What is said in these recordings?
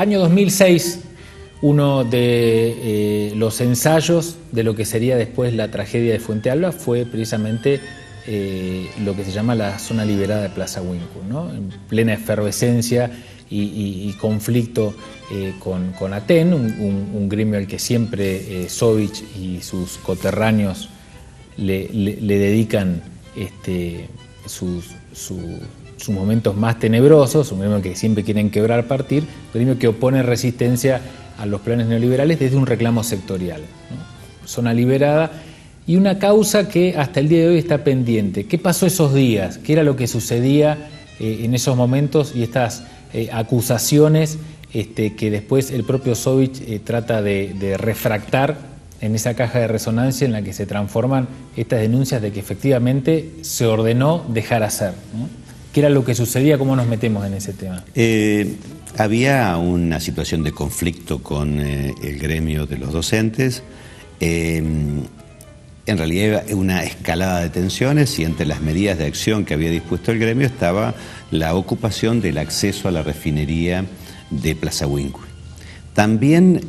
Año 2006, uno de los ensayos de lo que sería después la tragedia de Fuentealba fue precisamente lo que se llama la zona liberada de Plaza Huincul, ¿no? En plena efervescencia y conflicto con Aten, un gremio al que siempre Sobisch y sus coterráneos le dedican sus momentos más tenebrosos, un gremio que siempre quieren quebrar, partir, un gremio que opone resistencia a los planes neoliberales desde un reclamo sectorial, ¿no? Zona liberada y una causa que hasta el día de hoy está pendiente. ¿Qué pasó esos días? ¿Qué era lo que sucedía en esos momentos y estas acusaciones que después el propio Sobisch trata de refractar en esa caja de resonancia en la que se transforman estas denuncias de que efectivamente se ordenó dejar hacer, ¿no? ¿Qué era lo que sucedía? ¿Cómo nos metemos en ese tema? Había una situación de conflicto con el gremio de los docentes. En realidad había una escalada de tensiones y entre las medidas de acción que había dispuesto el gremio estaba la ocupación del acceso a la refinería de Plaza Huincul. También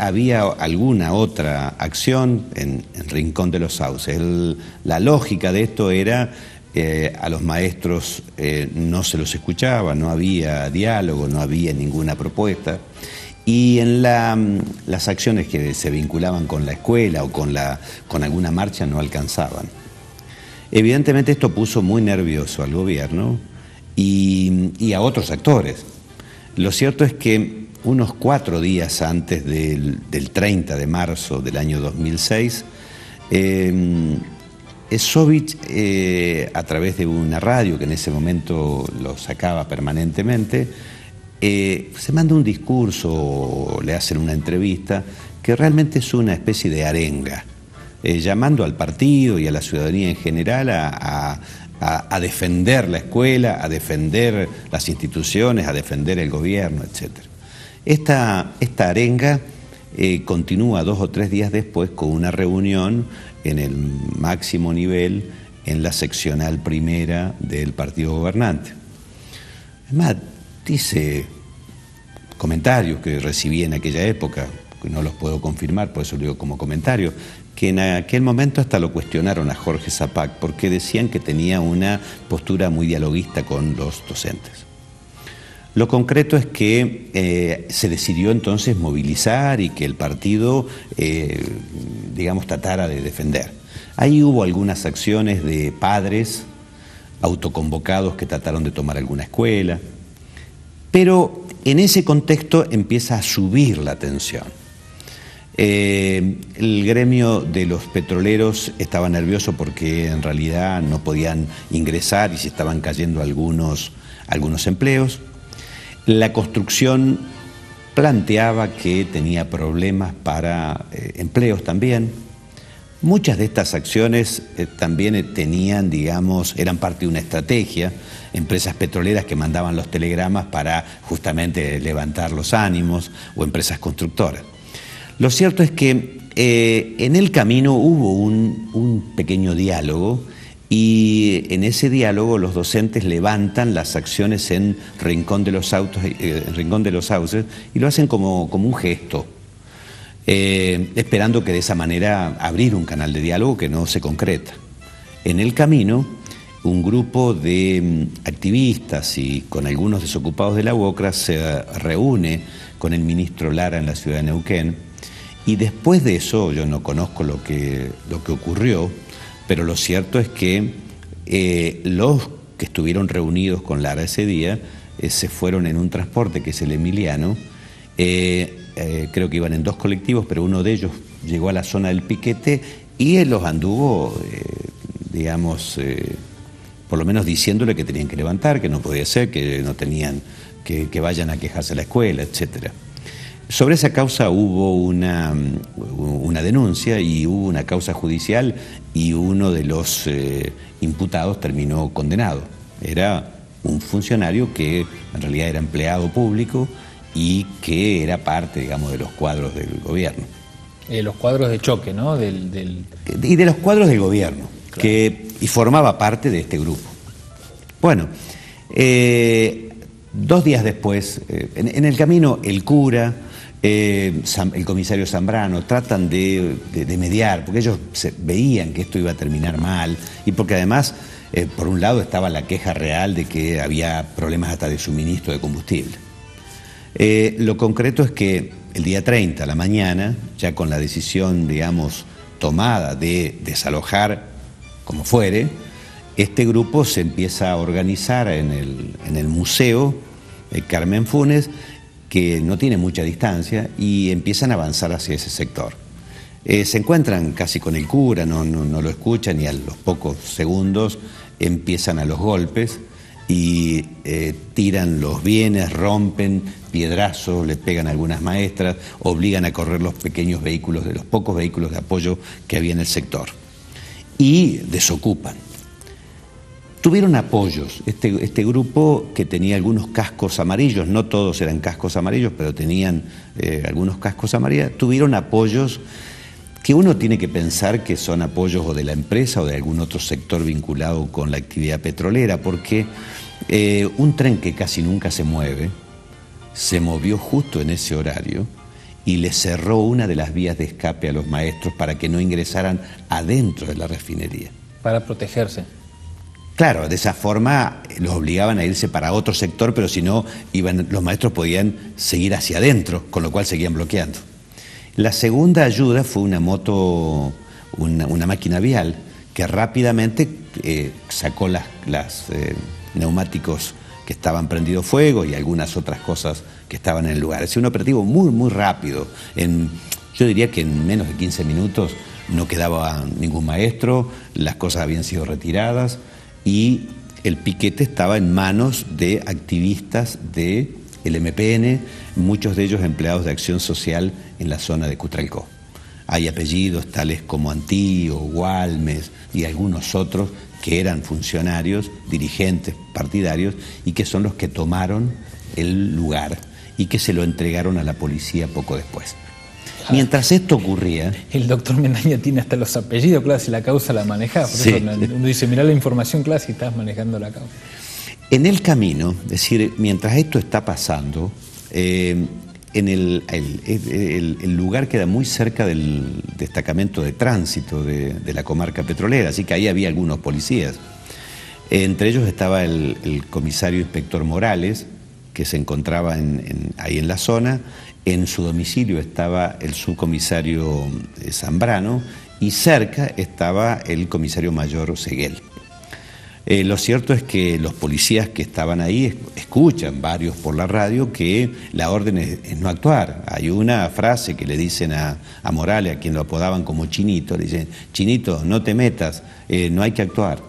había alguna otra acción en Rincón de los Sauces. La lógica de esto era a los maestros no se los escuchaba, no había diálogo, no había ninguna propuesta. Y en las acciones que se vinculaban con la escuela o con alguna marcha no alcanzaban. Evidentemente esto puso muy nervioso al gobierno y a otros actores. Lo cierto es que unos 4 días antes del 30 de marzo del año 2006, Sobisch, a través de una radio que en ese momento lo sacaba permanentemente, se manda un discurso o le hacen una entrevista que realmente es una especie de arenga, llamando al partido y a la ciudadanía en general a defender la escuela, a defender las instituciones, a defender el gobierno, etcétera. Esta arenga continúa 2 o 3 días después con una reunión en el máximo nivel en la seccional primera del partido gobernante. Además, dice comentarios que recibí en aquella época, que no los puedo confirmar, por eso lo digo como comentario, que en aquel momento hasta lo cuestionaron a Jorge Zapac porque decían que tenía una postura muy dialoguista con los docentes. Lo concreto es que se decidió entonces movilizar y que el partido, digamos, tratara de defender. Ahí hubo algunas acciones de padres autoconvocados que trataron de tomar alguna escuela, pero en ese contexto empieza a subir la tensión. El gremio de los petroleros estaba nervioso porque en realidad no podían ingresar y se estaban cayendo algunos empleos. La construcción planteaba que tenía problemas para empleos también. Muchas de estas acciones también tenían, digamos, eran parte de una estrategia. Empresas petroleras que mandaban los telegramas para justamente levantar los ánimos o empresas constructoras. Lo cierto es que en el camino hubo un pequeño diálogo. Y en ese diálogo los docentes levantan las acciones en Rincón de los Sauces y lo hacen como un gesto, esperando que de esa manera abrir un canal de diálogo que no se concreta. En el camino, un grupo de activistas y con algunos desocupados de la UOCRA se reúne con el ministro Lara en la ciudad de Neuquén y después de eso, yo no conozco lo que ocurrió, pero lo cierto es que los que estuvieron reunidos con Lara ese día se fueron en un transporte que es el Emiliano. Creo que iban en 2 colectivos, pero uno de ellos llegó a la zona del piquete y él los anduvo, digamos, por lo menos diciéndole que tenían que levantar, que no podía ser, que no tenían, que vayan a quejarse a la escuela, etcétera. Sobre esa causa hubo una denuncia y hubo una causa judicial y uno de los imputados terminó condenado. Era un funcionario que en realidad era empleado público y que era parte, digamos, de los cuadros del gobierno. Los cuadros de choque, ¿no? Y de los cuadros del gobierno, claro. Y formaba parte de este grupo. Bueno, Dos días después, en el camino, el cura, el comisario Zambrano, tratan de mediar, porque ellos veían que esto iba a terminar mal, y porque además, por un lado, estaba la queja real de que había problemas hasta de suministro de combustible. Lo concreto es que el día 30, a la mañana, ya con la decisión, digamos, tomada de desalojar como fuere, este grupo se empieza a organizar en el museo Carmen Funes, que no tiene mucha distancia, y empiezan a avanzar hacia ese sector. Se encuentran casi con el cura, no lo escuchan, y a los pocos segundos empiezan a los golpes y tiran los bienes, rompen piedrazos, les pegan a algunas maestras, obligan a correr los pequeños vehículos, de los pocos vehículos de apoyo que había en el sector, y desocupan. Tuvieron apoyos, este grupo que tenía algunos cascos amarillos, no todos eran cascos amarillos, pero tenían algunos cascos amarillos, tuvieron apoyos que uno tiene que pensar que son apoyos o de la empresa o de algún otro sector vinculado con la actividad petrolera, porque un tren que casi nunca se mueve, se movió justo en ese horario y le cerró una de las vías de escape a los maestros para que no ingresaran adentro de la refinería. Para protegerse. Claro, de esa forma los obligaban a irse para otro sector, pero si no, los maestros podían seguir hacia adentro, con lo cual seguían bloqueando. La segunda ayuda fue una moto, una máquina vial, que rápidamente sacó los neumáticos que estaban prendidos fuego y algunas otras cosas que estaban en el lugar. Es un operativo muy, muy rápido. Yo diría que en menos de 15 minutos no quedaba ningún maestro, las cosas habían sido retiradas, y el piquete estaba en manos de activistas del MPN, muchos de ellos empleados de acción social en la zona de Cutralcó. Hay apellidos tales como Antío, Gualmes y algunos otros que eran funcionarios, dirigentes, partidarios, y que son los que tomaron el lugar y que se lo entregaron a la policía poco después. Mientras esto ocurría... El doctor Mendaña tiene hasta los apellidos, claro, si la causa la manejaba. Por sí. Eso uno dice, mirá la información, claro, si estás manejando la causa. En el camino, es decir, mientras esto está pasando, el lugar queda muy cerca del destacamento de tránsito de la comarca petrolera, así que ahí había algunos policías. Entre ellos estaba el comisario inspector Morales, que se encontraba ahí en la zona. En su domicilio estaba el subcomisario Zambrano y cerca estaba el comisario mayor Seguel. Lo cierto es que los policías que estaban ahí escuchan, varios por la radio, que la orden es no actuar. Hay una frase que le dicen a Morales, a quien lo apodaban como Chinito, le dicen, Chinito, no te metas, no hay que actuar.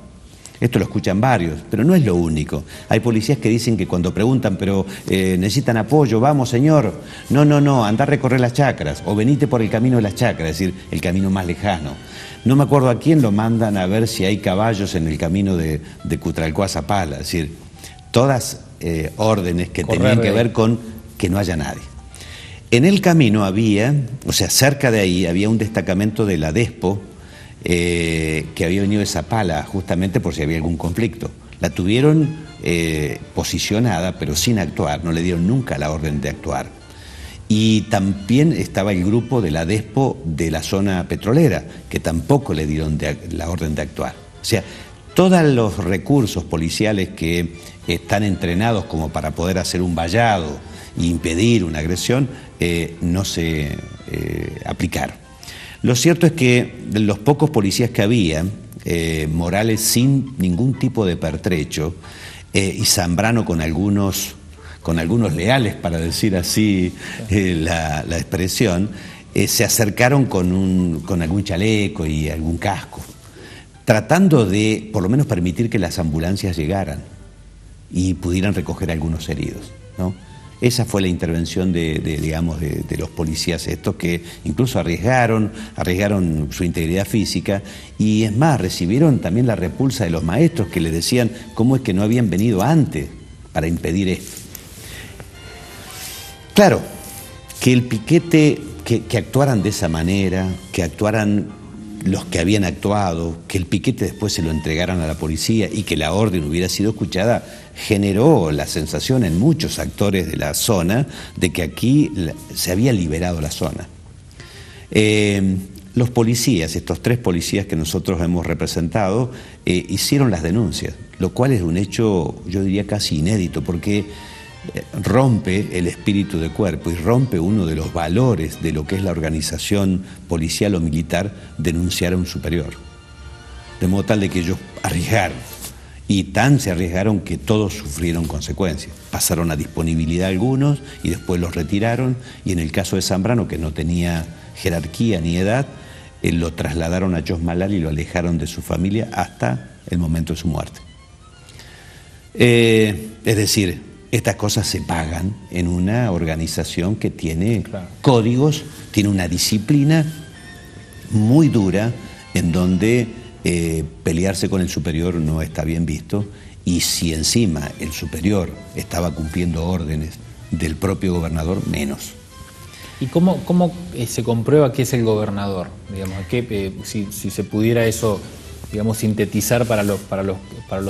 Esto lo escuchan varios, pero no es lo único. Hay policías que dicen que cuando preguntan, pero necesitan apoyo, vamos señor, no, andá a recorrer las chacras, o venite por el camino de las chacras, es decir, el camino más lejano. No me acuerdo a quién lo mandan a ver si hay caballos en el camino de Cutralcó a Zapala, es decir, todas órdenes que tenían que ver con que no haya nadie. En el camino había, o sea, cerca de ahí había un destacamento de la DESPO, que había venido de Zapala justamente por si había algún conflicto. La tuvieron posicionada pero sin actuar, no le dieron nunca la orden de actuar. Y también estaba el grupo de la DESPO de la zona petrolera, que tampoco le dieron la orden de actuar. O sea, todos los recursos policiales que están entrenados como para poder hacer un vallado e impedir una agresión, no se aplicaron. Lo cierto es que de los pocos policías que había, Morales sin ningún tipo de pertrecho y Zambrano con algunos leales, para decir así la expresión, se acercaron con algún chaleco y algún casco, tratando de por lo menos permitir que las ambulancias llegaran y pudieran recoger a algunos heridos, ¿no? Esa fue la intervención de los policías estos, que incluso arriesgaron su integridad física, y es más, recibieron también la repulsa de los maestros que les decían cómo es que no habían venido antes para impedir esto. Claro, que el piquete, que actuaran de esa manera, que actuaran los que habían actuado, que el piquete después se lo entregaran a la policía y que la orden hubiera sido escuchada, generó la sensación en muchos actores de la zona de que aquí se había liberado la zona. Los policías, estos tres policías que nosotros hemos representado, hicieron las denuncias, lo cual es un hecho, yo diría, casi inédito, porque rompe el espíritu de cuerpo y rompe uno de los valores de lo que es la organización policial o militar, denunciar a un superior. De modo tal de que ellos arriesgaron, y tan se arriesgaron que todos sufrieron consecuencias. Pasaron a disponibilidad algunos y después los retiraron, y en el caso de Zambrano, que no tenía jerarquía ni edad, lo trasladaron a Chosmalal y lo alejaron de su familia hasta el momento de su muerte. Es decir, estas cosas se pagan en una organización que tiene códigos, tiene una disciplina muy dura en donde pelearse con el superior no está bien visto, y si encima el superior estaba cumpliendo órdenes del propio gobernador, menos. ¿Y cómo se comprueba que es el gobernador? Digamos, que, si se pudiera eso, digamos, sintetizar para los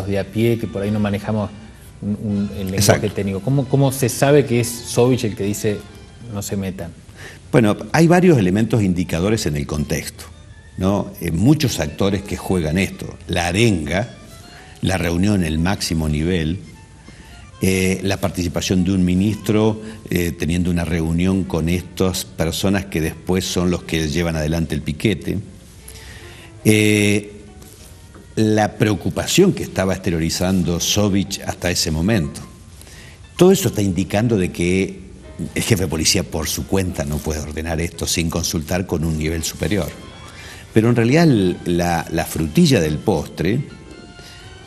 de a pie que por ahí no manejamos el lenguaje técnico. ¿Cómo se sabe que es Sobisch el que dice no se metan? Bueno, hay varios elementos indicadores en el contexto, ¿no? Muchos actores que juegan esto. La arenga, la reunión en el máximo nivel, la participación de un ministro teniendo una reunión con estas personas que después son los que llevan adelante el piquete. La preocupación que estaba exteriorizando Sobisch hasta ese momento. Todo eso está indicando de que el jefe de policía por su cuenta no puede ordenar esto sin consultar con un nivel superior. Pero en realidad la frutilla del postre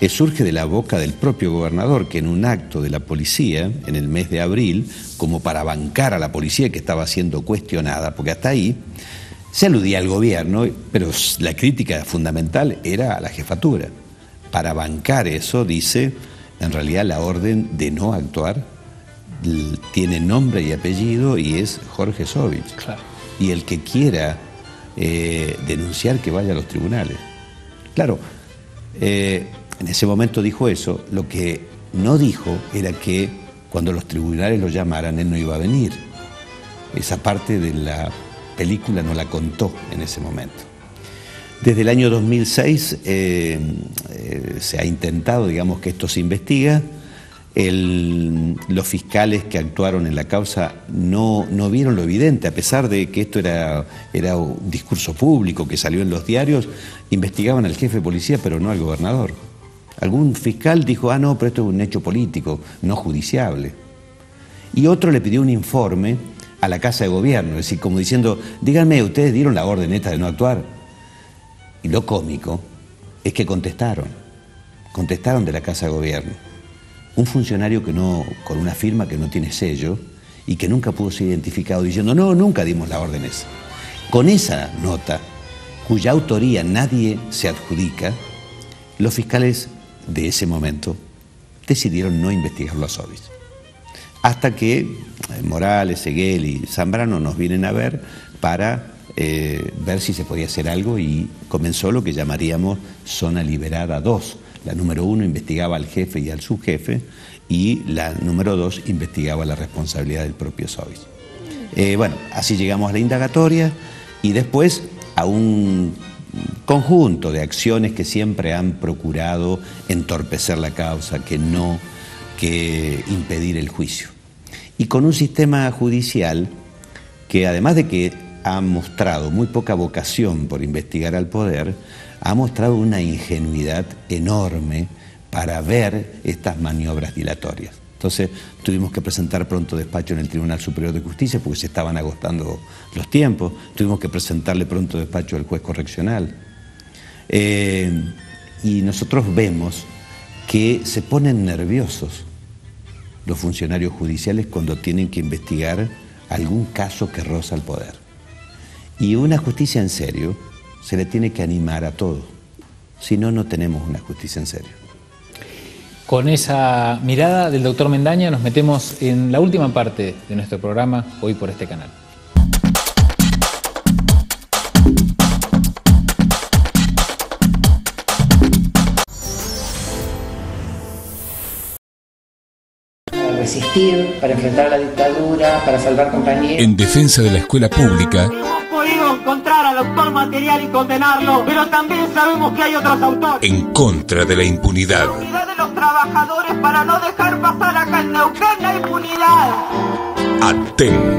surge de la boca del propio gobernador, que en un acto de la policía, en el mes de abril, como para bancar a la policía que estaba siendo cuestionada, porque hasta ahí se aludía al gobierno, pero la crítica fundamental era a la jefatura. Para bancar eso, dice, en realidad la orden de no actuar tiene nombre y apellido y es Jorge Sobisch. Claro. Y el que quiera denunciar, que vaya a los tribunales. Claro, en ese momento dijo eso. Lo que no dijo era que cuando los tribunales lo llamaran, él no iba a venir. Esa parte de la película no la contó en ese momento. Desde el año 2006 se ha intentado, digamos, que esto se investiga. Los fiscales que actuaron en la causa no vieron lo evidente, a pesar de que esto era un discurso público que salió en los diarios. Investigaban al jefe de policía, pero no al gobernador. Algún fiscal dijo, ah, no, pero esto es un hecho político, no judiciable. Y otro le pidió un informe a la Casa de Gobierno, es decir, como diciendo, díganme, ¿ustedes dieron la orden esta de no actuar? Y lo cómico es que contestaron de la Casa de Gobierno. Un funcionario que no, con una firma que no tiene sello y que nunca pudo ser identificado, diciendo, no, nunca dimos la orden esa. Con esa nota, cuya autoría nadie se adjudica, los fiscales de ese momento decidieron no investigarlo a Sobisch. Hasta que Morales, Seguel y Zambrano nos vienen a ver para ver si se podía hacer algo, y comenzó lo que llamaríamos Zona Liberada 2. La número 1 investigaba al jefe y al subjefe, y la número 2 investigaba la responsabilidad del propio Sobisch. Bueno, así llegamos a la indagatoria y después a un conjunto de acciones que siempre han procurado entorpecer la causa, que impedir el juicio. Y con un sistema judicial que, además de que ha mostrado muy poca vocación por investigar al poder, ha mostrado una ingenuidad enorme para ver estas maniobras dilatorias. Entonces tuvimos que presentar pronto despacho en el Tribunal Superior de Justicia porque se estaban agotando los tiempos. Tuvimos que presentarle pronto despacho al juez correccional. Y nosotros vemos que se ponen nerviosos los funcionarios judiciales cuando tienen que investigar algún caso que roza el poder. Y una justicia en serio se le tiene que animar a todo. Si no, no tenemos una justicia en serio. Con esa mirada del doctor Mendaña nos metemos en la última parte de nuestro programa hoy por este canal. resistir, para enfrentar la dictadura, para salvar compañeros. En defensa de la escuela pública. Hemos podido encontrar al autor material y condenarlo, pero también sabemos que hay otros autores. En contra de la impunidad. La unidad de los trabajadores para no dejar pasar acá en Neuquén la impunidad. Aten.